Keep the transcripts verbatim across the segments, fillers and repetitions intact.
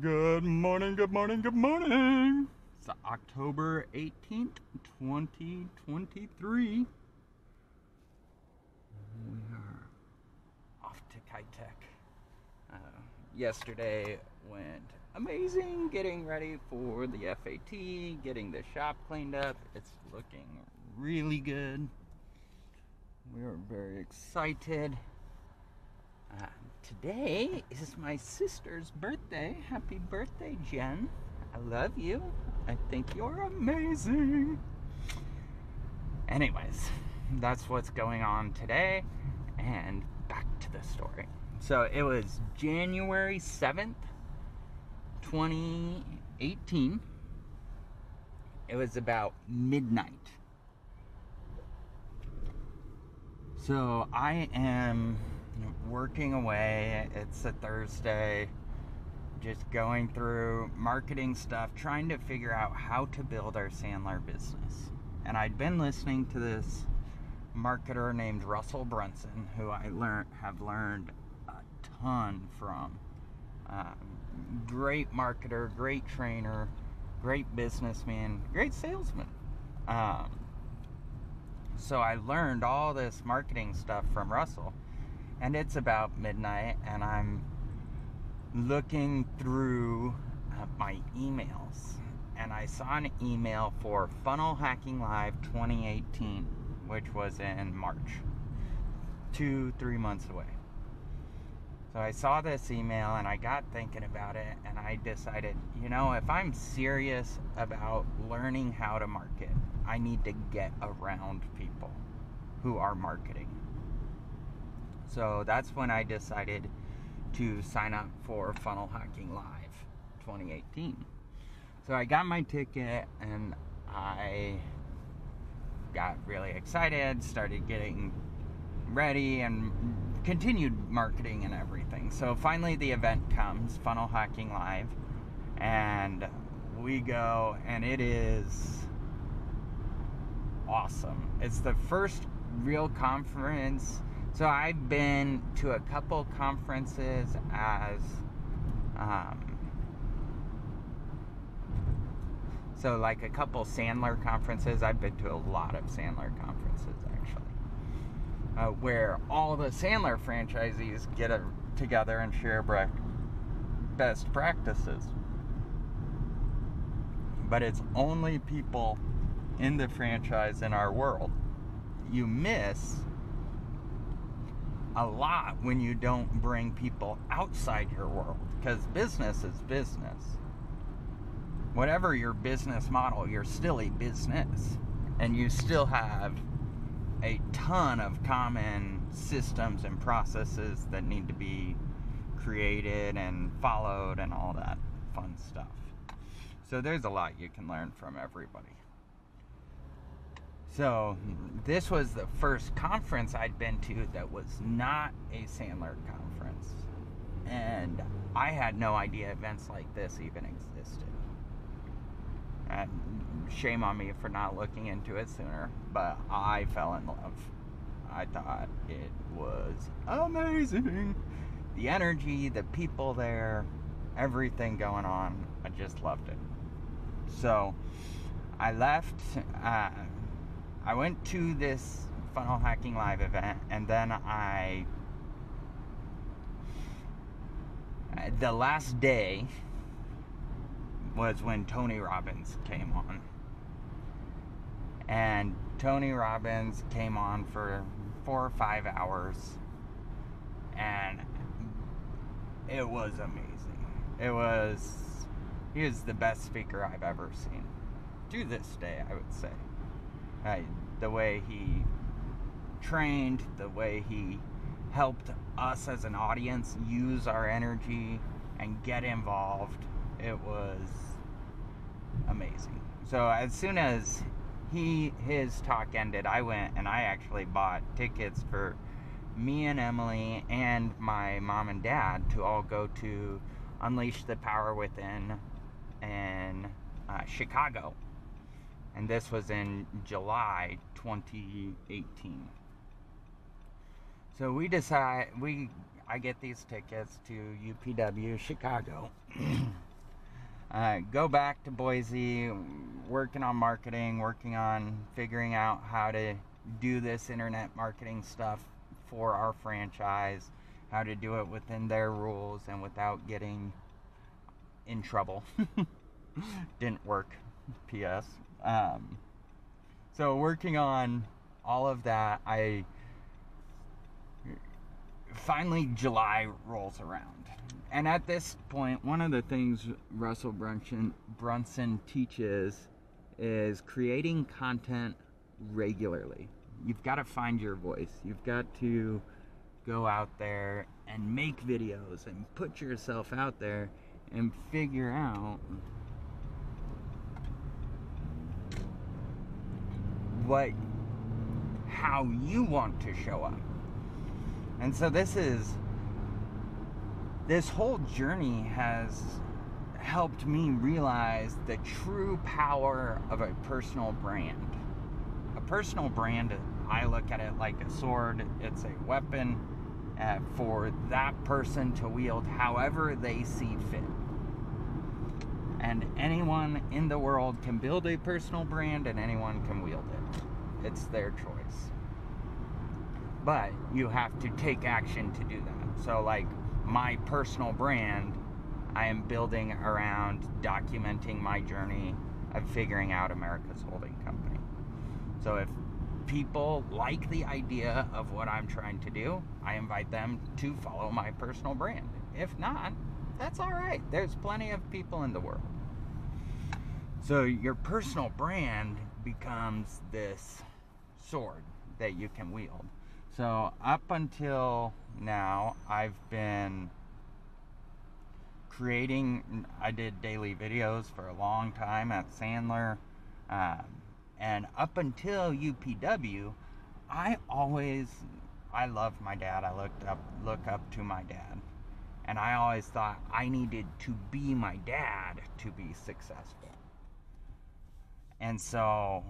Good morning, good morning, good morning. It's October eighteenth, twenty twenty-three. We are off to KITECH. Uh, yesterday went amazing, getting ready for the F A T, getting the shop cleaned up. It's looking really good. We are very excited. Uh, today is my sister's birthday. Happy birthday, Jen. I love you. I think you're amazing. Anyways, that's what's going on today. And back to the story. So it was January seventh, twenty eighteen. It was about midnight. So I am working away. It's a Thursday, just going through marketing stuff, trying to figure out how to build our Sandler business. And I'd been listening to this marketer named Russell Brunson, who I learned have learned a ton from. Uh, great marketer, great trainer, great businessman, great salesman. Um, so I learned all this marketing stuff from Russell. And it's about midnight, and I'm looking through uh, my emails, and I saw an email for Funnel Hacking Live twenty eighteen, which was in March, two, three months away. So I saw this email, and I got thinking about it, and I decided, you know, if I'm serious about learning how to market, I need to get around people who are marketing. So that's when I decided to sign up for Funnel Hacking Live twenty eighteen. So I got my ticket and I got really excited, started getting ready and continued marketing and everything. So finally the event comes, Funnel Hacking Live, and we go, and it is awesome. It's the first real conference. So I've been to a couple conferences as, um, so like a couple Sandler conferences. I've been to a lot of Sandler conferences actually, uh, where all the Sandler franchisees get a, together and share best practices. But it's only people in the franchise in our world. You miss a lot when you don't bring people outside your world, because business is business. Whatever your business model, you're still a business, and you still have a ton of common systems and processes that need to be created and followed and all that fun stuff. So there's a lot you can learn from everybody. So this was the first conference I'd been to that was not a Sandler conference. And I had no idea events like this even existed. And shame on me for not looking into it sooner, but I fell in love. I thought it was amazing. The energy, the people there, everything going on, I just loved it. So I left. Uh, I went to this Funnel Hacking Live event, and then I, the last day was when Tony Robbins came on. And Tony Robbins came on for four or five hours, and it was amazing. It was, he was the best speaker I've ever seen. To this day, I would say. Uh, the way he trained, the way he helped us as an audience use our energy and get involved, it was amazing. So as soon as he his talk ended, I went and I actually bought tickets for me and Emily and my mom and dad to all go to Unleash the Power Within in uh, Chicago. And this was in July twenty eighteen. So we decide we I get these tickets to U P W Chicago. Uh, go back to Boise, working on marketing, working on figuring out how to do this internet marketing stuff for our franchise, how to do it within their rules and without getting in trouble. Didn't work, P S Um, so working on all of that, I finally July rolls around. And at this point, one of the things Russell Brunson, Brunson teaches is creating content regularly. You've got to find your voice. You've got to go out there and make videos and put yourself out there and figure out what, how you want to show up. And so this is, this whole journey has helped me realize the true power of a personal brand. A personal brand, I look at it like a sword. It's a weapon uh, for that person to wield however they see fit. And anyone in the world can build a personal brand and anyone can wield it. It's their choice. But you have to take action to do that. So like my personal brand, I am building around documenting my journey of figuring out America's Holding Company. So if people like the idea of what I'm trying to do, I invite them to follow my personal brand. If not, that's all right. There's plenty of people in the world. So your personal brand becomes this sword that you can wield. So up until now, I've been creating, I did daily videos for a long time at Sandler. Um, and up until U P W, I always, I loved my dad. I looked up, look up to my dad. And I always thought I needed to be my dad to be successful. And so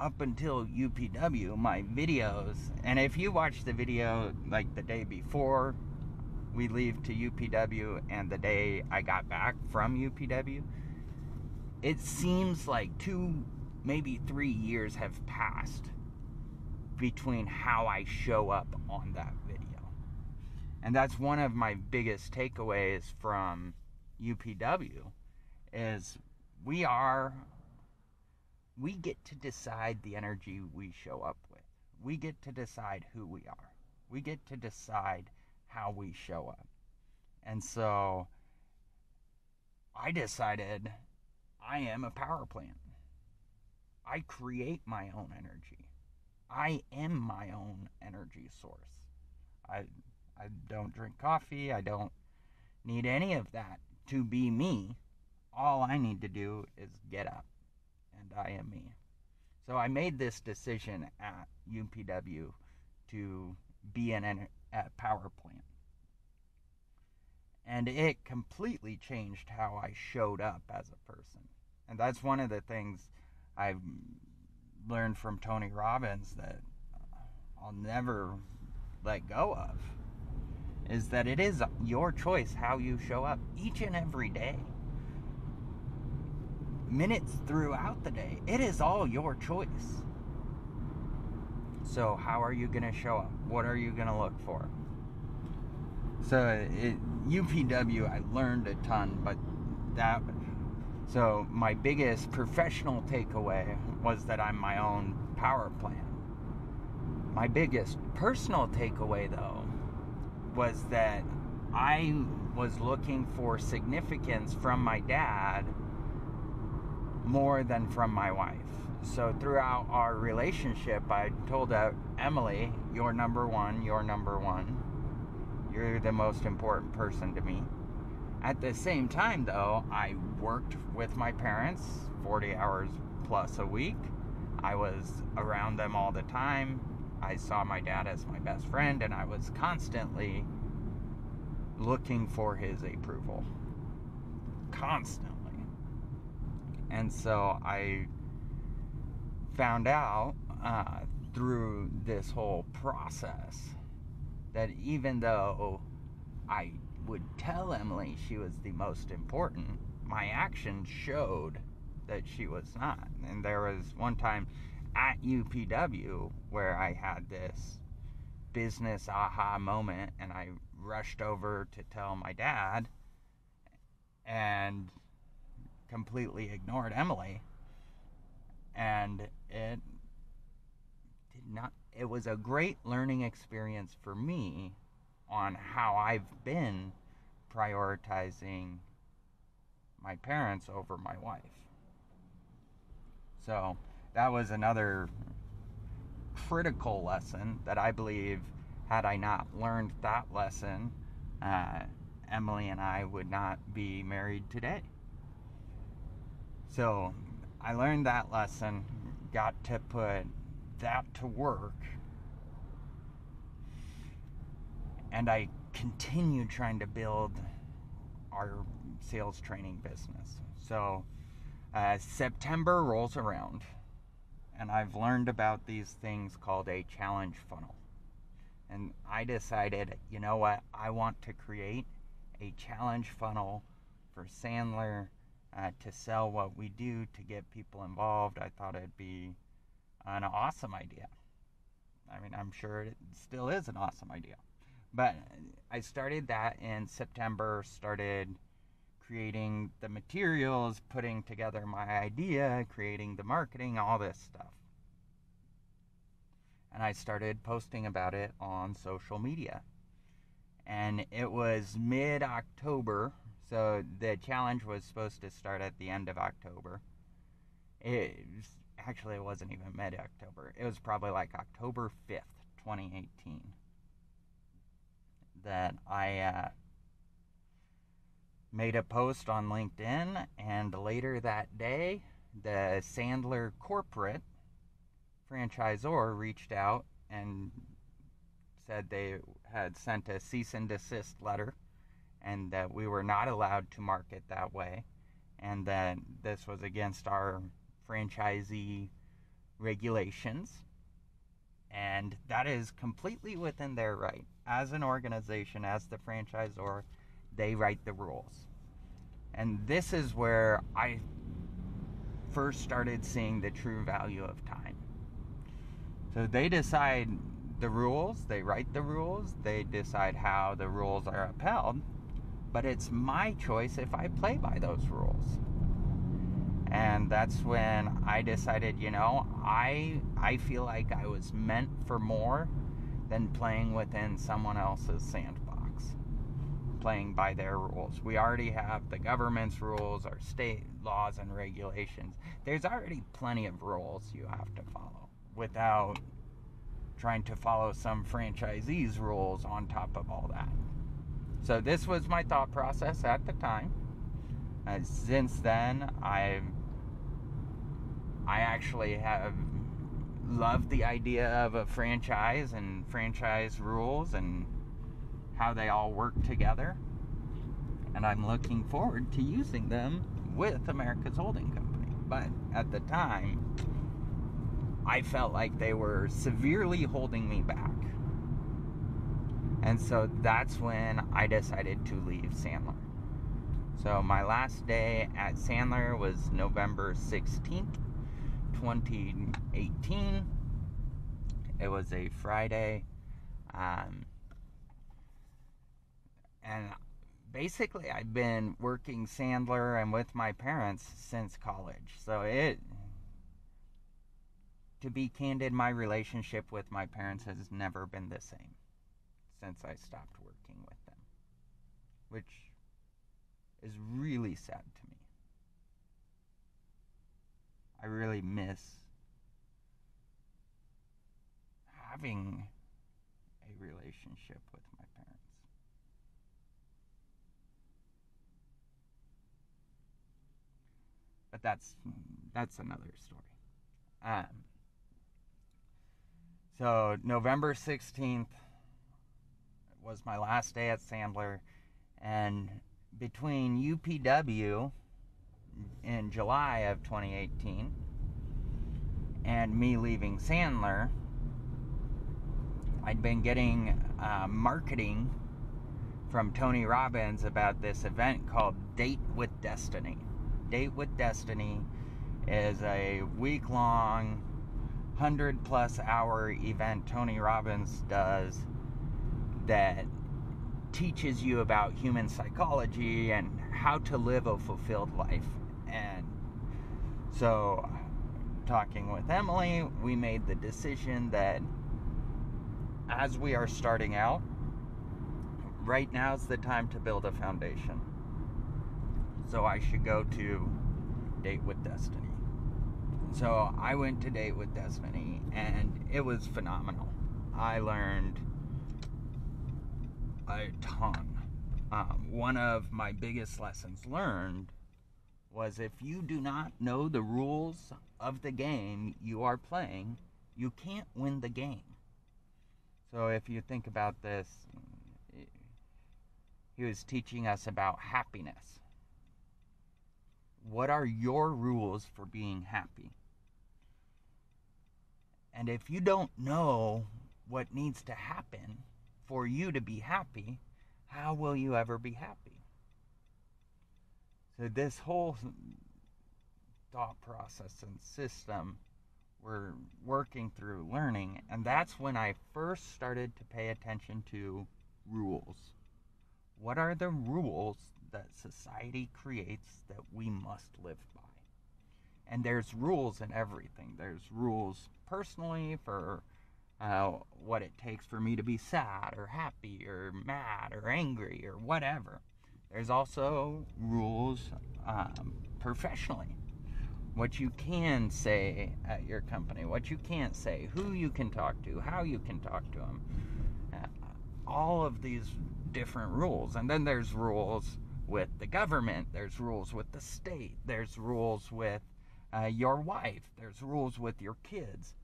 up until U P W, my videos, and if you watch the video like the day before we leave to U P W and the day I got back from U P W, it seems like two, maybe three years have passed between how I show up on that video. And that's one of my biggest takeaways from U P W is we are we get to decide the energy we show up with. We get to decide who we are. We get to decide how we show up. And so I decided I am a power plant. I create my own energy. I am my own energy source. I, I don't drink coffee. I don't need any of that to be me. All I need to do is get up. And I am me. So I made this decision at U P W to be an a power plant. And it completely changed how I showed up as a person. And that's one of the things I've learned from Tony Robbins that I'll never let go of, is that it is your choice how you show up each and every day. Minutes throughout the day, it is all your choice. So how are you going to show up? What are you going to look for? So it, U P W, I learned a ton, but that, so my biggest professional takeaway was that I'm my own power plant. My biggest personal takeaway though was that I was looking for significance from my dad more than from my wife. So throughout our relationship, I told Emily, you're number one, you're number one. You're the most important person to me. At the same time though, I worked with my parents forty hours plus a week. I was around them all the time. I saw my dad as my best friend and I was constantly looking for his approval. Constantly. And so I found out uh, through this whole process that even though I would tell Emily she was the most important, my actions showed that she was not. And there was one time at U P W where I had this business aha moment, and I rushed over to tell my dad and completely ignored Emily, and it did not it was a great learning experience for me on how I've been prioritizing my parents over my wife. So that was another critical lesson that I believe, had I not learned that lesson, uh, Emily and I would not be married today. So I learned that lesson, got to put that to work, and I continued trying to build our sales training business. So uh, September rolls around, and I've learned about these things called a challenge funnel. And I decided, you know what, I want to create a challenge funnel for Sandler uh, to sell what we do, to get people involved. I thought it'd be an awesome idea. I mean, I'm sure it still is an awesome idea. But I started that in September, started creating the materials, putting together my idea, creating the marketing, all this stuff. And I started posting about it on social media. And it was mid-October, so the challenge was supposed to start at the end of October. It actually it wasn't even mid-October. It was probably like October fifth, twenty eighteen, that I uh, made a post on LinkedIn, and later that day, the Sandler corporate franchisor reached out and said they had sent a cease and desist letter, and that we were not allowed to market that way, and that this was against our franchisee regulations. And that is completely within their right. As an organization, as the franchisor, they write the rules. And this is where I first started seeing the true value of time. So they decide the rules, they write the rules, they decide how the rules are upheld, but it's my choice if I play by those rules. And that's when I decided, you know, I, I feel like I was meant for more than playing within someone else's sandbox, playing by their rules. We already have the government's rules, our state laws and regulations. There's already plenty of rules you have to follow without trying to follow some franchisee's rules on top of all that. So this was my thought process at the time. Uh, since then, I've, I actually have loved the idea of a franchise and franchise rules and how they all work together. And I'm looking forward to using them with America's Holding Company. But at the time, I felt like they were severely holding me back. And so that's when I decided to leave Sandler. So my last day at Sandler was November sixteenth, twenty eighteen. It was a Friday. Um, and basically I've been working Sandler and with my parents since college. So it, to be candid, my relationship with my parents has never been the same since I stopped working with them, which is really sad to me. I really miss having a relationship with my parents. But that's that's another story. Um, so November sixteenth was my last day at Sandler, and between U P W in July of twenty eighteen and me leaving Sandler, I'd been getting uh, marketing from Tony Robbins about this event called Date with Destiny. Date with Destiny is a week-long, one hundred plus hour event Tony Robbins does that teaches you about human psychology and how to live a fulfilled life. And so, talking with Emily, we made the decision that as we are starting out, right now is the time to build a foundation. So I should go to Date with Destiny. So I went to Date with Destiny, and it was phenomenal. I learned a ton. Um, one of my biggest lessons learned was, if you do not know the rules of the game you are playing, you can't win the game. So if you think about this, he was teaching us about happiness. What are your rules for being happy? And if you don't know what needs to happen for you to be happy, how will you ever be happy? So this whole thought process and system we're working through, learning, and that's when I first started to pay attention to rules. What are the rules that society creates that we must live by? And there's rules in everything. There's rules personally for uh, what it takes for me to be sad or happy or mad or angry or whatever. There's also rules um, professionally. What you can say at your company, what you can't say, who you can talk to, how you can talk to them. Uh, all of these different rules. And then there's rules with the government, there's rules with the state, there's rules with uh, your wife, there's rules with your kids.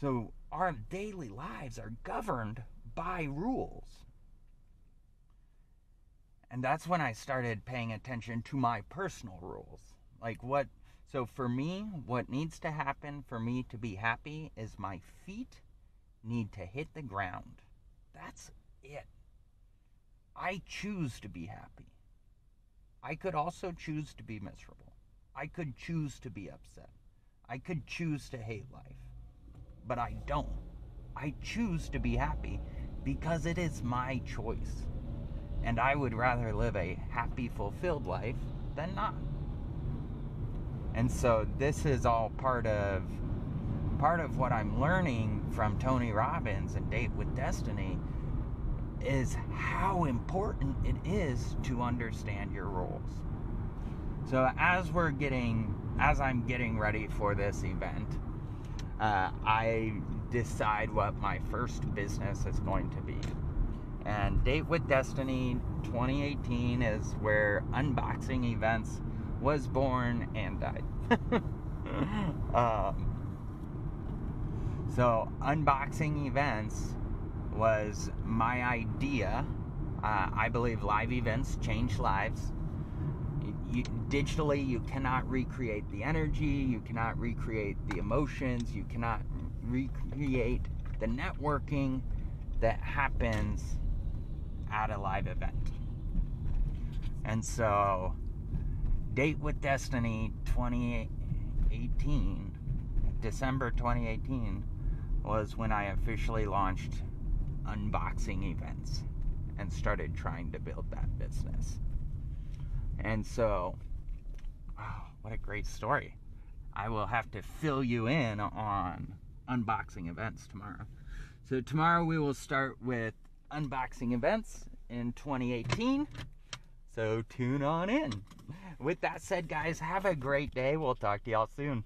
So our daily lives are governed by rules. And that's when I started paying attention to my personal rules. Like what, so for me, what needs to happen for me to be happy is my feet need to hit the ground. That's it. I choose to be happy. I could also choose to be miserable. I could choose to be upset. I could choose to hate life. But I don't. I choose to be happy because it is my choice. And I would rather live a happy, fulfilled life than not. And so this is all part of part of what I'm learning from Tony Robbins and Date with Destiny, is how important it is to understand your roles. So as we're getting, as I'm getting ready for this event, uh, I decide what my first business is going to be. And Date with Destiny twenty eighteen is where Unboxing Events was born and died. um, so Unboxing Events was my idea. Uh, I believe live events change lives. You, you, digitally, you cannot recreate the energy, you cannot recreate the emotions, you cannot recreate the networking that happens at a live event. And so, Date with Destiny twenty eighteen, December twenty eighteen, was when I officially launched Unboxing Events and started trying to build that business. And so, oh, what a great story. I will have to fill you in on Unboxing Events tomorrow. So tomorrow we will start with Unboxing Events in twenty eighteen. So tune on in. With that said, guys, have a great day. We'll talk to y'all soon.